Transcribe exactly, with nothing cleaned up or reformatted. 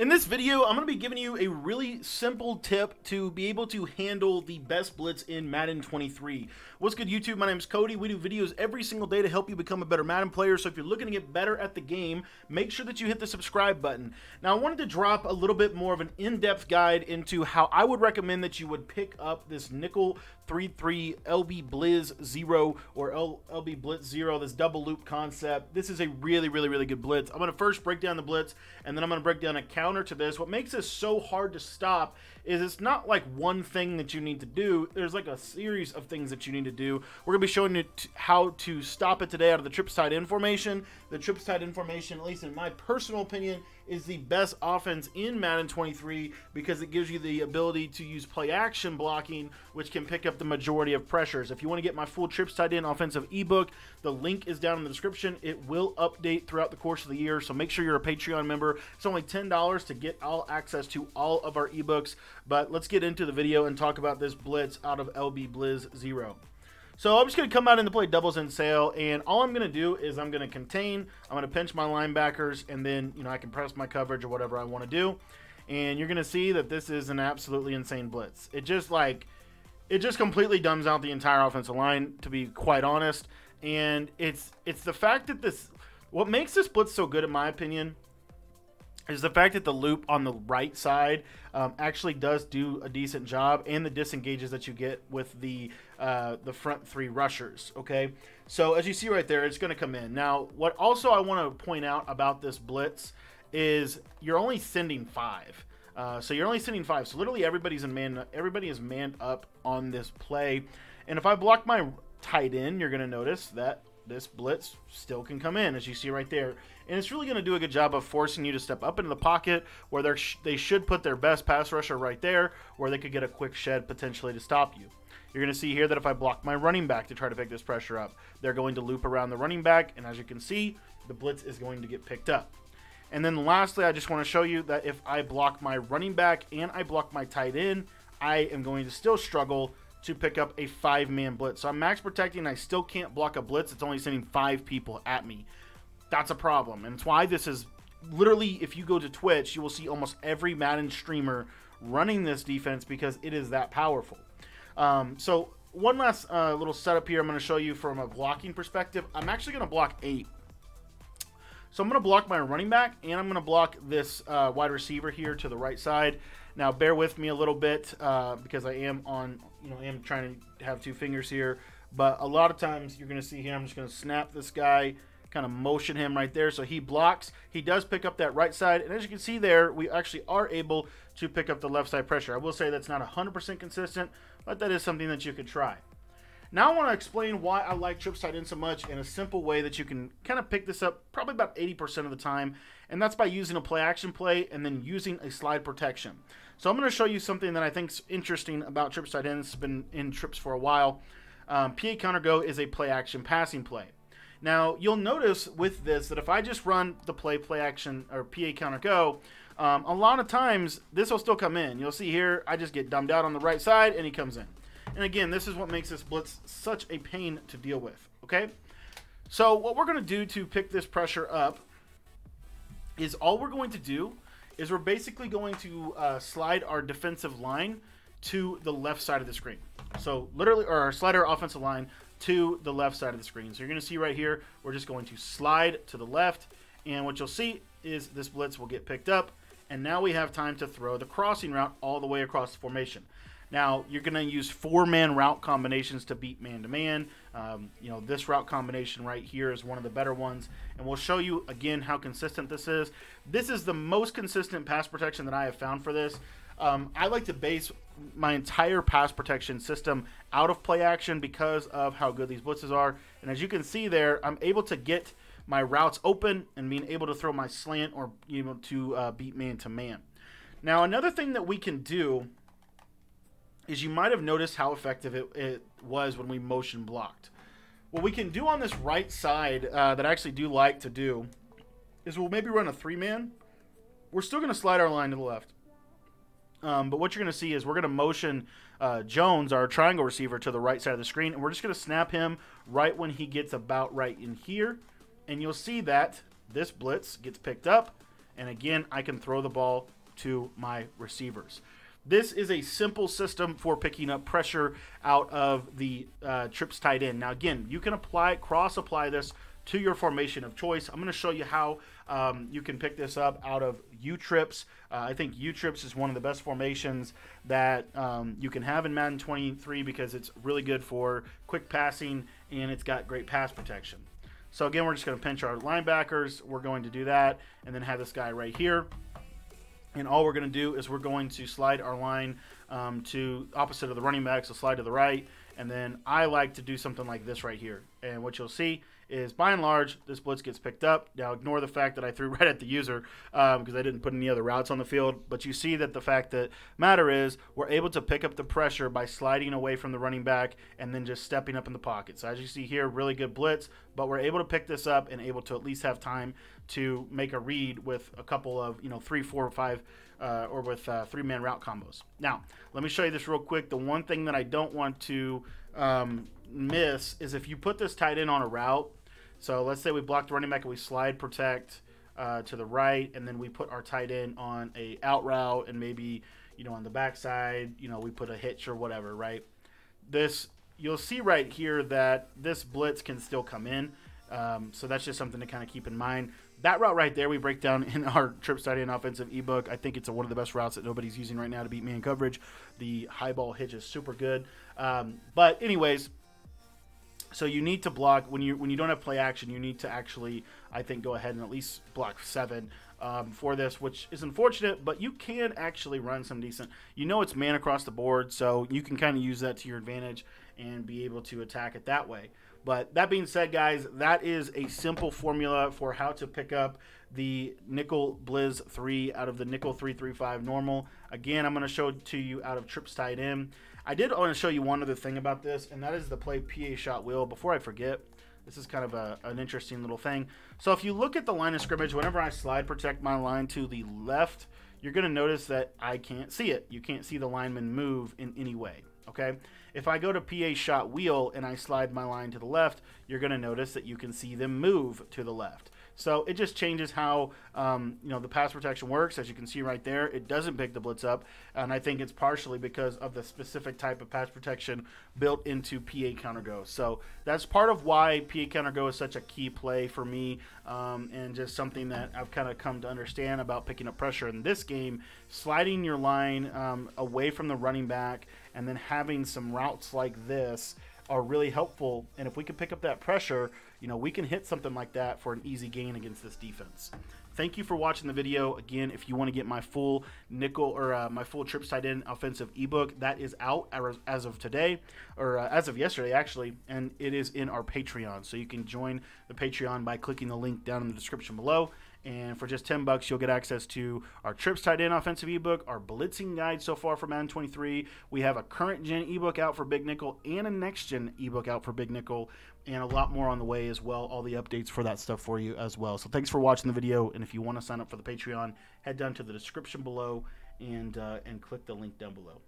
In this video, I'm going to be giving you a really simple tip to be able to handle the best blitz in Madden twenty-three. What's good, YouTube? My name is Cody. We do videos every single day to help you become a better Madden player. So if you're looking to get better at the game, make sure that you hit the subscribe button. Now, I wanted to drop a little bit more of an in-depth guide into how I would recommend that you would pick up this Nickel three three L B Blitz Zero or L B Blitz Zero, this double loop concept. This is a really, really, really good blitz. I'm going to first break down the blitz, and then I'm going to break down a counter to this. What makes this so hard to stop is it's not like one thing that you need to do. There's like a series of things that you need to do. We're gonna be showing you how to stop it today out of the Trips Tight End formation. The Trips Tight End formation, at least in my personal opinion, is the best offense in Madden twenty-three because it gives you the ability to use play action blocking, which can pick up the majority of pressures. If you want to get my full Trips Tight End offensive ebook, the link is down in the description. It will update throughout the course of the year, so make sure you're a Patreon member. It's only ten dollars to get all access to all of our ebooks, but let's get into the video and talk about this blitz out of L B Blitz Zero. So I'm just going to come out into play doubles and sail, and all I'm going to do is I'm going to contain, I'm going to pinch my linebackers, and then, you know, I can press my coverage or whatever I want to do. And you're going to see that this is an absolutely insane blitz. It just like, it just completely dumbs out the entire offensive line, to be quite honest. And it's, it's the fact that this, what makes this blitz so good in my opinion, is the fact that the loop on the right side um, actually does do a decent job, and the disengages that you get with the uh, the front three rushers. Okay, so as you see right there, it's going to come in. Now, what also I want to point out about this blitz is you're only sending five. Uh, so you're only sending five. So literally everybody's in man. Everybody is manned up on this play, and if I block my tight end, you're going to notice that this blitz still can come in, as you see right there. And it's really going to do a good job of forcing you to step up into the pocket where they're sh they should put their best pass rusher right there, where they could get a quick shed potentially to stop you. You're going to see here that if I block my running back to try to pick this pressure up, they're going to loop around the running back. And as you can see, the blitz is going to get picked up. And then lastly, I just want to show you that if I block my running back and I block my tight end, I am going to still struggle to pick up a five-man blitz. So I'm max protecting, and I still can't block a blitz. It's only sending five people at me. That's a problem, and it's why this is literally, if you go to Twitch, you will see almost every Madden streamer running this defense because it is that powerful. Um, so one last uh, little setup here I'm going to show you from a blocking perspective. I'm actually going to block eight. So I'm going to block my running back, and I'm going to block this uh, wide receiver here to the right side. Now, bear with me a little bit uh, because I am on, you know, I am trying to have two fingers here. But a lot of times you're going to see here, I'm just going to snap this guy, kind of motion him right there. So he blocks. He does pick up that right side. And as you can see there, we actually are able to pick up the left side pressure. I will say that's not one hundred percent consistent, but that is something that you could try. Now I want to explain why I like Trips Tight End so much in a simple way that you can kind of pick this up probably about eighty percent of the time, and that's by using a play-action play and then using a slide protection. So I'm going to show you something that I think is interesting about Trips Tight End. It's been in Trips for a while. Um, P A Counter Go is a play-action passing play. Now, you'll notice with this that if I just run the play, play action, or P A Counter Go, um, a lot of times this will still come in. You'll see here, I just get dumbed out on the right side, and he comes in. And again, this is what makes this blitz such a pain to deal with, okay? So what we're going to do to pick this pressure up is all we're going to do is we're basically going to uh, slide our defensive line to the left side of the screen. So literally, or our slider offensive line to the left side of the screen. So you're going to see right here, we're just going to slide to the left. And what you'll see is this blitz will get picked up. And now we have time to throw the crossing route all the way across the formation. Now, you're going to use four-man route combinations to beat man-to-man. -man. Um, you know, this route combination right here is one of the better ones. And we'll show you, again, how consistent this is. This is the most consistent pass protection that I have found for this. Um, I like to base my entire pass protection system out of play action because of how good these blitzes are. And as you can see there, I'm able to get my routes open and being able to throw my slant or, you know, to uh, beat man-to-man. -man. Now, another thing that we can do is you might have noticed how effective it, it was when we motion blocked. What we can do on this right side uh, that I actually do like to do is we'll maybe run a three-man. We're still going to slide our line to the left. Um, but what you're going to see is we're going to motion uh, Jones, our triangle receiver, to the right side of the screen. And we're just going to snap him right when he gets about right in here. And you'll see that this blitz gets picked up. And again, I can throw the ball to my receivers. This is a simple system for picking up pressure out of the uh, trips tight end. Now, again, you can apply, cross-apply this to your formation of choice. I'm going to show you how um, you can pick this up out of U-trips. Uh, I think U-trips is one of the best formations that um, you can have in Madden twenty-three because it's really good for quick passing and it's got great pass protection. So again, we're just going to pinch our linebackers. We're going to do that and then have this guy right here. And all we're going to do is we're going to slide our line um, to opposite of the running back, so slide to the right. And then I like to do something like this right here. And what you'll see is, by and large, this blitz gets picked up. Now, ignore the fact that I threw right at the user um, because I didn't put any other routes on the field. But you see that the fact that matter is we're able to pick up the pressure by sliding away from the running back and then just stepping up in the pocket. So as you see here, really good blitz, but we're able to pick this up and able to at least have time to make a read with a couple of, you know, three, four, five, uh, or with uh, three-man route combos. Now, let me show you this real quick. The one thing that I don't want to um, miss is if you put this tight end on a route. So let's say we block the running back and we slide protect uh, to the right, and then we put our tight end on a out route and maybe, you know, on the backside, you know, we put a hitch or whatever, right? This, you'll see right here that this blitz can still come in. Um, so that's just something to kind of keep in mind. That route right there we break down in our Trips Tight End offensive ebook. I think it's a, one of the best routes that nobody's using right now to beat man coverage. The high ball hitch is super good. Um, but anyways, so you need to block when you when you don't have play action. You need to actually, I think, go ahead and at least block seven um, for this, which is unfortunate. But you can actually run some decent. You know, it's man across the board, so you can kind of use that to your advantage and be able to attack it that way. But that being said, guys, that is a simple formula for how to pick up the Nickel Blitz three out of the Nickel three three five normal. Again, I'm going to show it to you out of Trips Tight End. I did want to show you one other thing about this, and that is the play P A Shot Wheel. Before I forget, this is kind of a, an interesting little thing. So if you look at the line of scrimmage, whenever I slide protect my line to the left, you're going to notice that I can't see it. You can't see the lineman move in any way. Okay, if I go to P A Shot Wheel and I slide my line to the left, you're going to notice that you can see them move to the left. So it just changes how um, you know, the pass protection works. As you can see right there, it doesn't pick the blitz up, and I think it's partially because of the specific type of pass protection built into P A Counter Go. So that's part of why P A Counter Go is such a key play for me, um, and just something that I've kind of come to understand about picking up pressure in this game. Sliding your line um, away from the running back and then having some routes like this are really helpful, and if we can pick up that pressure, you know, we can hit something like that for an easy gain against this defense. Thank you for watching the video. Again, if you want to get my full nickel or uh, my full Trips Tight End offensive ebook, that is out as of today, or uh, as of yesterday actually, and it is in our Patreon. So you can join the Patreon by clicking the link down in the description below. And for just ten bucks, you'll get access to our Trips Tight End offensive ebook, our blitzing guide so far for Madden twenty-three. We have a current gen ebook out for Big Nickel and a next gen ebook out for Big Nickel, and a lot more on the way as well. All the updates for that stuff for you as well. So thanks for watching the video. And if you want to sign up for the Patreon, head down to the description below and, uh, and click the link down below.